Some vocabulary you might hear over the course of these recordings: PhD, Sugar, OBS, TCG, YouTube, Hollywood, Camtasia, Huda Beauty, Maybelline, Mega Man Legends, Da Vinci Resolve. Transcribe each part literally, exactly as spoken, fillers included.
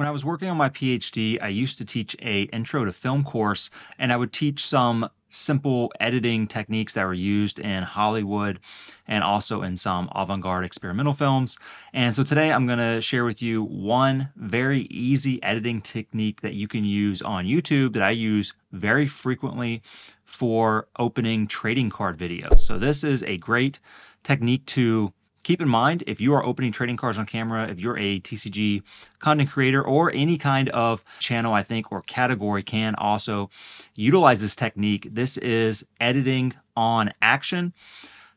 When I was working on my PhD, I used to teach a intro to film course, and I would teach some simple editing techniques that were used in Hollywood and also in some avant-garde experimental films. And so today I'm going to share with you one very easy editing technique that you can use on YouTube that I use very frequently for opening trading card videos. So this is a great technique to keep in mind if you are opening trading cards on camera, if you're a T C G content creator or any kind of channel, I think, or category can also utilize this technique. This is editing on action.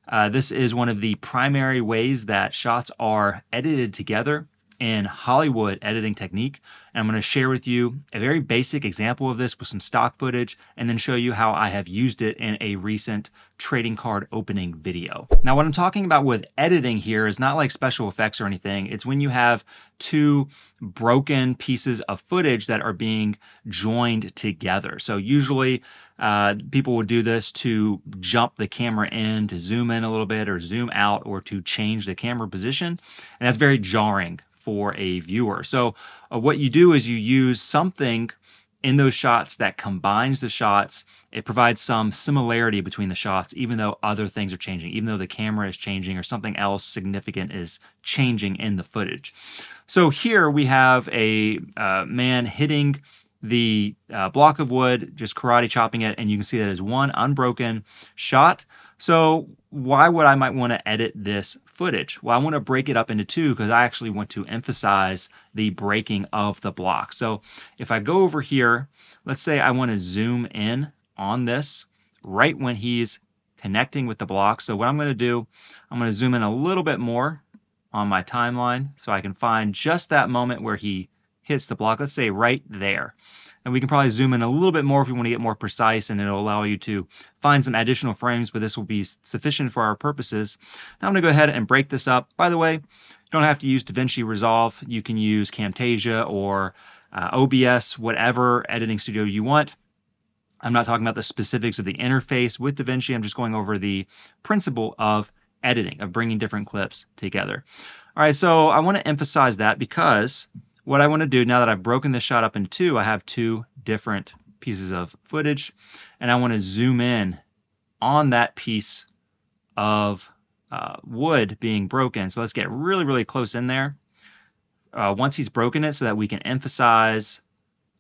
Uh, this is one of the primary ways that shots are edited together in Hollywood editing technique. And I'm going to share with you a very basic example of this with some stock footage and then show you how I have used it in a recent trading card opening video. Now, what I'm talking about with editing here is not like special effects or anything. It's when you have two broken pieces of footage that are being joined together. So usually uh, people will do this to jump the camera in, to zoom in a little bit or zoom out, or to change the camera position. And that's very jarring for a viewer. So uh, what you do is you use something in those shots that combines the shots. It provides some similarity between the shots, even though other things are changing, even though the camera is changing or something else significant is changing in the footage. So here we have a uh, man hitting the uh, block of wood, just karate chopping it, and you can see that is one unbroken shot. So why would I might want to edit this footage? Well, I want to break it up into two because I actually want to emphasize the breaking of the block. So if I go over here, let's say I want to zoom in on this right when he's connecting with the block. So what I'm going to do, I'm going to zoom in a little bit more on my timeline so I can find just that moment where he hits the block, let's say right there. And we can probably zoom in a little bit more if we want to get more precise, and it'll allow you to find some additional frames, but this will be sufficient for our purposes. Now I'm going to go ahead and break this up. By the way, you don't have to use Da Vinci Resolve. You can use Camtasia or uh, O B S, whatever editing studio you want. I'm not talking about the specifics of the interface with Da Vinci. I'm just going over the principle of editing, of bringing different clips together. All right, so I want to emphasize that because what I want to do now that I've broken this shot up in two, I have two different pieces of footage, and I want to zoom in on that piece of uh, wood being broken. So let's get really, really close in there uh, once he's broken it so that we can emphasize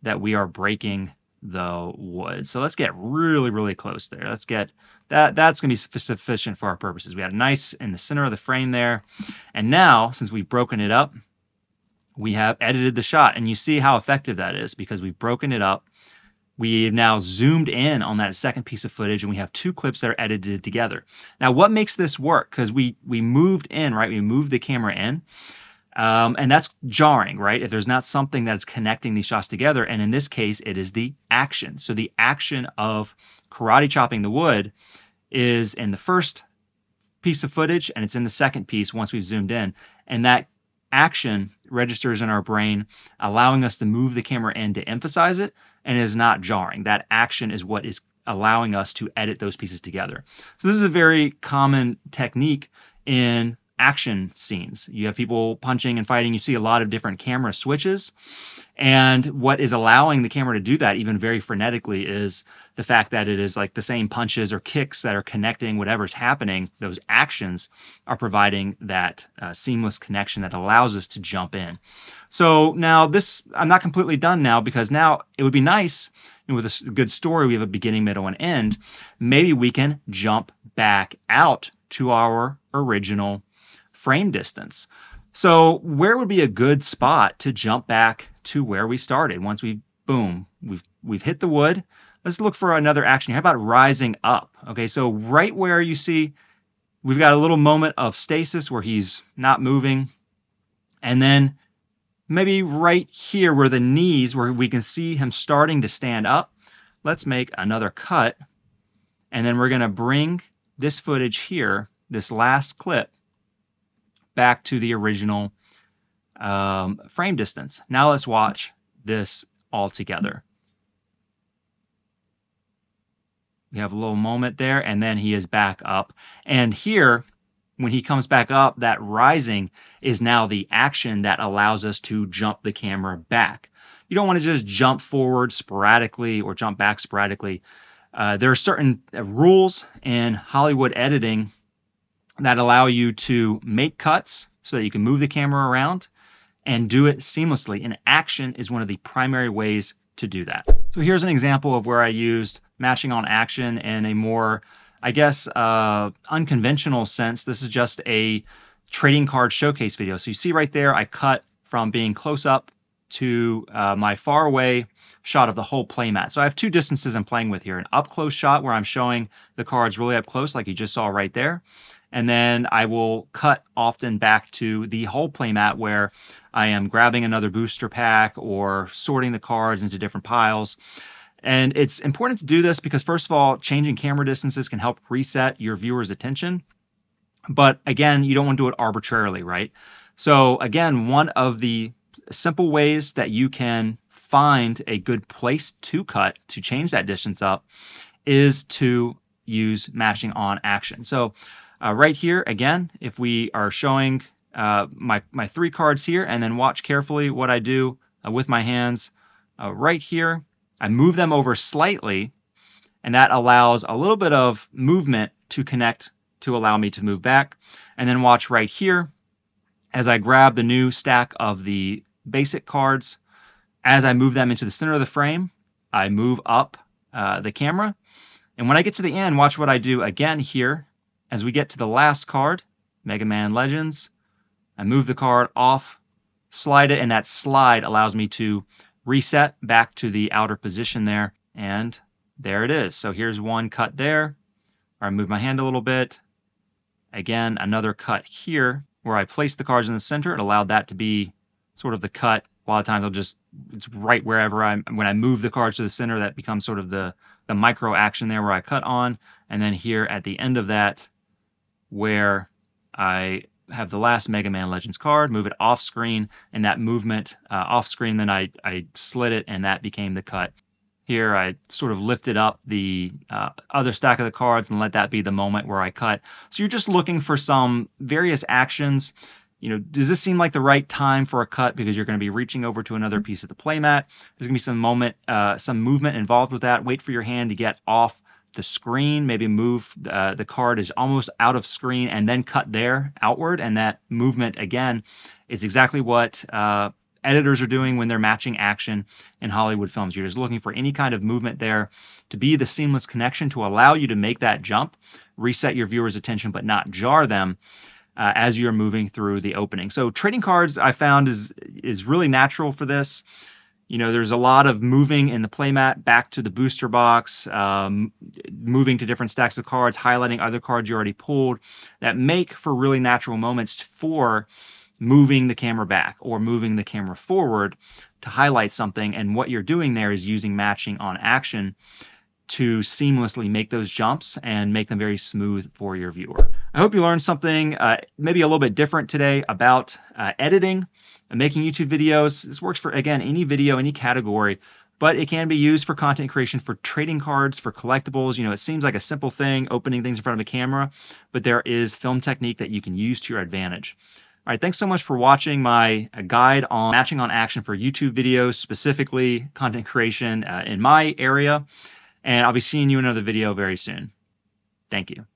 that we are breaking the wood. So let's get really, really close there. Let's get that. That's going to be sufficient for our purposes. We had a nice in the center of the frame there. And now, since we've broken it up, we have edited the shot, and you see how effective that is because we've broken it up. We have now zoomed in on that second piece of footage, and we have two clips that are edited together. Now, what makes this work? Because we we moved in, right? We moved the camera in, um, and that's jarring, right? If there's not something that's connecting these shots together, and in this case, it is the action. So the action of karate chopping the wood is in the first piece of footage, and it's in the second piece once we've zoomed in, and that action registers in our brain, allowing us to move the camera in to emphasize it, and is not jarring. That action is what is allowing us to edit those pieces together. So this is a very common technique in action scenes. You have people punching and fighting. You see a lot of different camera switches. And what is allowing the camera to do that, even very frenetically, is the fact that it is like the same punches or kicks that are connecting whatever's happening. Those actions are providing that uh, seamless connection that allows us to jump in. So now this, I'm not completely done now, because now it would be nice, and with a good story, we have a beginning, middle, and end. Maybe we can jump back out to our original frame distance. So where would be a good spot to jump back to where we started? Once we, boom, we've, we've hit the wood. Let's look for another action. How about rising up? Okay, so right where you see, we've got a little moment of stasis where he's not moving. And then maybe right here where the knees, where we can see him starting to stand up, let's make another cut. And then we're going to bring this footage here, this last clip, back to the original um, frame distance. Now let's watch this all together. We have a little moment there, and then he is back up. And here, when he comes back up, that rising is now the action that allows us to jump the camera back. You don't want to just jump forward sporadically or jump back sporadically. Uh, there are certain rules in Hollywood editing that allow you to make cuts so that you can move the camera around and do it seamlessly. And action is one of the primary ways to do that. So here's an example of where I used matching on action in a more, I guess, uh, unconventional sense. This is just a trading card showcase video. So you see right there, I cut from being close up to uh, my far away shot of the whole playmat. So I have two distances I'm playing with here, an up close shot where I'm showing the cards really up close, like you just saw right there. And then I will cut often back to the whole playmat where I am grabbing another booster pack or sorting the cards into different piles. And it's important to do this because, first of all, changing camera distances can help reset your viewer's attention. But again, you don't want to do it arbitrarily, right? So again, one of the simple ways that you can find a good place to cut to change that distance up is to use matching on action. So Uh, right here, again, if we are showing uh, my, my three cards here, and then watch carefully what I do uh, with my hands uh, right here, I move them over slightly, and that allows a little bit of movement to connect to allow me to move back. And then watch right here as I grab the new stack of the basic cards. As I move them into the center of the frame, I move up uh, the camera. And when I get to the end, watch what I do again here. As we get to the last card, Mega Man Legends, I move the card off, slide it, and that slide allows me to reset back to the outer position there, and there it is. So here's one cut there, where I move my hand a little bit. Again, another cut here, where I place the cards in the center. It allowed that to be sort of the cut. A lot of times I'll just, it's right wherever I'm, when I move the cards to the center, that becomes sort of the, the micro action there where I cut on. And then here at the end of that, where I have the last Mega Man Legends card, move it off screen, and that movement uh, off screen, then I, I slid it, and that became the cut. Here I sort of lifted up the uh, other stack of the cards and let that be the moment where I cut. So you're just looking for some various actions. You know, does this seem like the right time for a cut because you're going to be reaching over to another piece of the playmat? There's going to be some moment, uh, some movement involved with that. Wait for your hand to get off the screen, maybe move uh, the card is almost out of screen and then cut there outward. And that movement, again, it's exactly what uh, editors are doing when they're matching action in Hollywood films. You're just looking for any kind of movement there to be the seamless connection to allow you to make that jump, reset your viewer's attention, but not jar them uh, as you're moving through the opening. So trading cards I found is, is really natural for this. You know, there's a lot of moving in the playmat back to the booster box, um, moving to different stacks of cards, highlighting other cards you already pulled that make for really natural moments for moving the camera back or moving the camera forward to highlight something. And what you're doing there is using matching on action to seamlessly make those jumps and make them very smooth for your viewer. I hope you learned something uh, maybe a little bit different today about uh, editing and making YouTube videos. This works for, again, any video, any category, but it can be used for content creation, for trading cards, for collectibles. You know, it seems like a simple thing, opening things in front of a camera, but there is film technique that you can use to your advantage. All right, thanks so much for watching my guide on matching on action for YouTube videos, specifically content creation uh, in my area. And I'll be seeing you in another video very soon. Thank you.